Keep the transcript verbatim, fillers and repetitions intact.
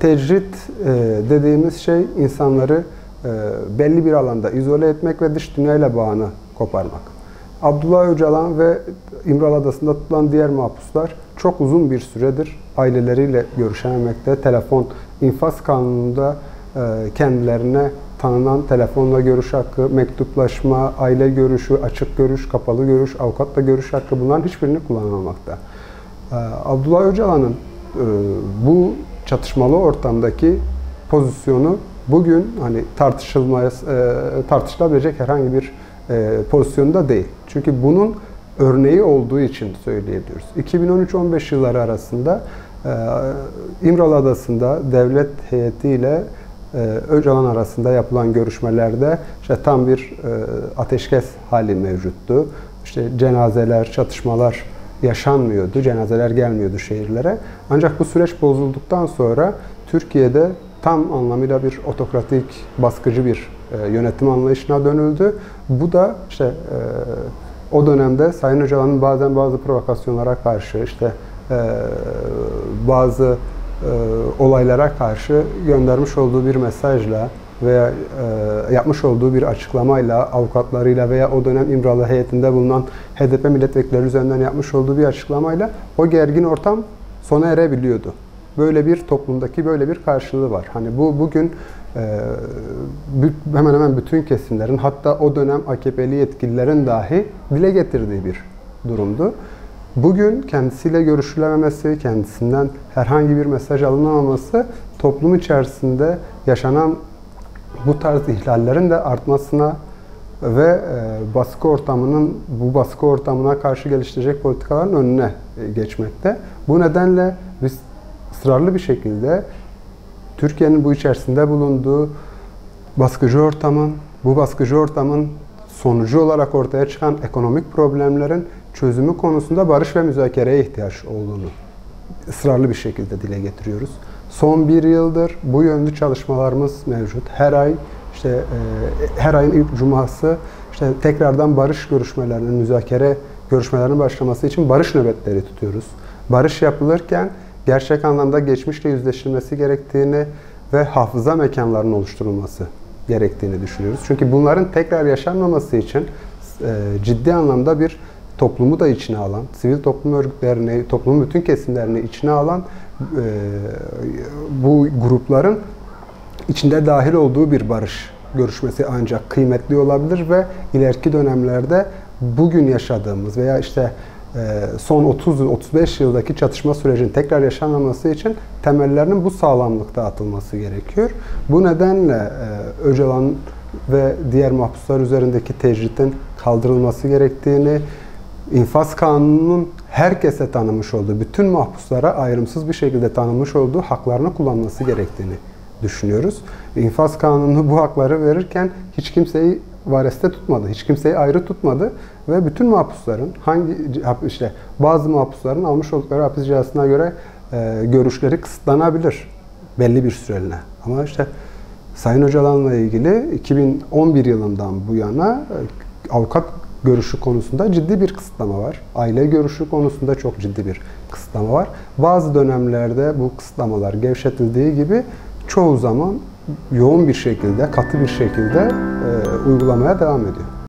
Tecrit dediğimiz şey insanları belli bir alanda izole etmek ve dış dünyayla bağını koparmak. Abdullah Öcalan ve İmralı Adası'nda tutulan diğer mahpuslar çok uzun bir süredir aileleriyle görüşememekte. Telefon, infaz kanununda kendilerine tanınan telefonla görüş hakkı, mektuplaşma, aile görüşü, açık görüş, kapalı görüş, avukatla görüş hakkı, bunların hiçbirini kullanılmamakta. Abdullah Öcalan'ın bu çatışmalı ortamdaki pozisyonu bugün hani tartışılmaya tartışılabilecek herhangi bir pozisyonda değil. Çünkü bunun örneği olduğu için söyleyebiliyoruz. iki bin on üç on beş yılları arasında İmralı Adası'nda devlet heyetiyle Öcalan arasında yapılan görüşmelerde işte tam bir ateşkes hali mevcuttu. İşte cenazeler, çatışmalar yaşanmıyordu, cenazeler gelmiyordu şehirlere. Ancak bu süreç bozulduktan sonra Türkiye'de tam anlamıyla bir otokratik, baskıcı bir yönetim anlayışına dönüldü. Bu da işte o dönemde Sayın Öcalan'ın bazen bazı provokasyonlara karşı, işte bazı olaylara karşı göndermiş olduğu bir mesajla veya yapmış olduğu bir açıklamayla, avukatlarıyla veya o dönem İmralı heyetinde bulunan H D P milletvekilleri üzerinden yapmış olduğu bir açıklamayla o gergin ortam sona erebiliyordu. Böyle bir toplumdaki böyle bir karşılığı var. Hani bu bugün hemen hemen bütün kesimlerin, hatta o dönem A K P'li yetkililerin dahi dile getirdiği bir durumdu. Bugün kendisiyle görüşülememesi, kendisinden herhangi bir mesaj alınamaması toplum içerisinde yaşanan bu tarz ihlallerin de artmasına ve baskı ortamının bu baskı ortamına karşı geliştirecek politikaların önüne geçmekte. Bu nedenle biz ısrarlı bir şekilde Türkiye'nin bu içerisinde bulunduğu baskıcı ortamın, bu baskıcı ortamın sonucu olarak ortaya çıkan ekonomik problemlerin çözümü konusunda barış ve müzakereye ihtiyaç olduğunu ısrarlı bir şekilde dile getiriyoruz. Son bir yıldır bu yönlü çalışmalarımız mevcut. Her ay, işte e, her ayın ilk cuması işte tekrardan barış görüşmelerinin, müzakere görüşmelerinin başlaması için barış nöbetleri tutuyoruz. Barış yapılırken gerçek anlamda geçmişle yüzleşilmesi gerektiğini ve hafıza mekanlarının oluşturulması gerektiğini düşünüyoruz. Çünkü bunların tekrar yaşanmaması için e, ciddi anlamda bir toplumu da içine alan, sivil toplum örgütlerini, toplumun bütün kesimlerini içine alan e, bu grupların içinde dahil olduğu bir barış görüşmesi ancak kıymetli olabilir ve ileriki dönemlerde bugün yaşadığımız veya işte e, son otuz otuz beş yıldaki çatışma sürecinin tekrar yaşanmaması için temellerinin bu sağlamlıkta atılması gerekiyor. Bu nedenle e, Öcalan ve diğer mahpuslar üzerindeki tecritin kaldırılması gerektiğini, İnfaz kanununun herkese tanımış olduğu, bütün mahpuslara ayrımsız bir şekilde tanımış olduğu haklarını kullanması gerektiğini düşünüyoruz. İnfaz kanunu bu hakları verirken hiç kimseyi vareste tutmadı, hiç kimseyi ayrı tutmadı ve bütün mahpusların, hangi işte bazı mahpusların almış oldukları hapis cezasına göre e, görüşleri kısıtlanabilir belli bir süreliğine. Ama işte Sayın Öcalan'la ilgili iki bin on bir yılından bu yana e, avukat görüşü konusunda ciddi bir kısıtlama var. Aile görüşü konusunda çok ciddi bir kısıtlama var. Bazı dönemlerde bu kısıtlamalar gevşetildiği gibi çoğu zaman yoğun bir şekilde, katı bir şekilde e, uygulamaya devam ediyor.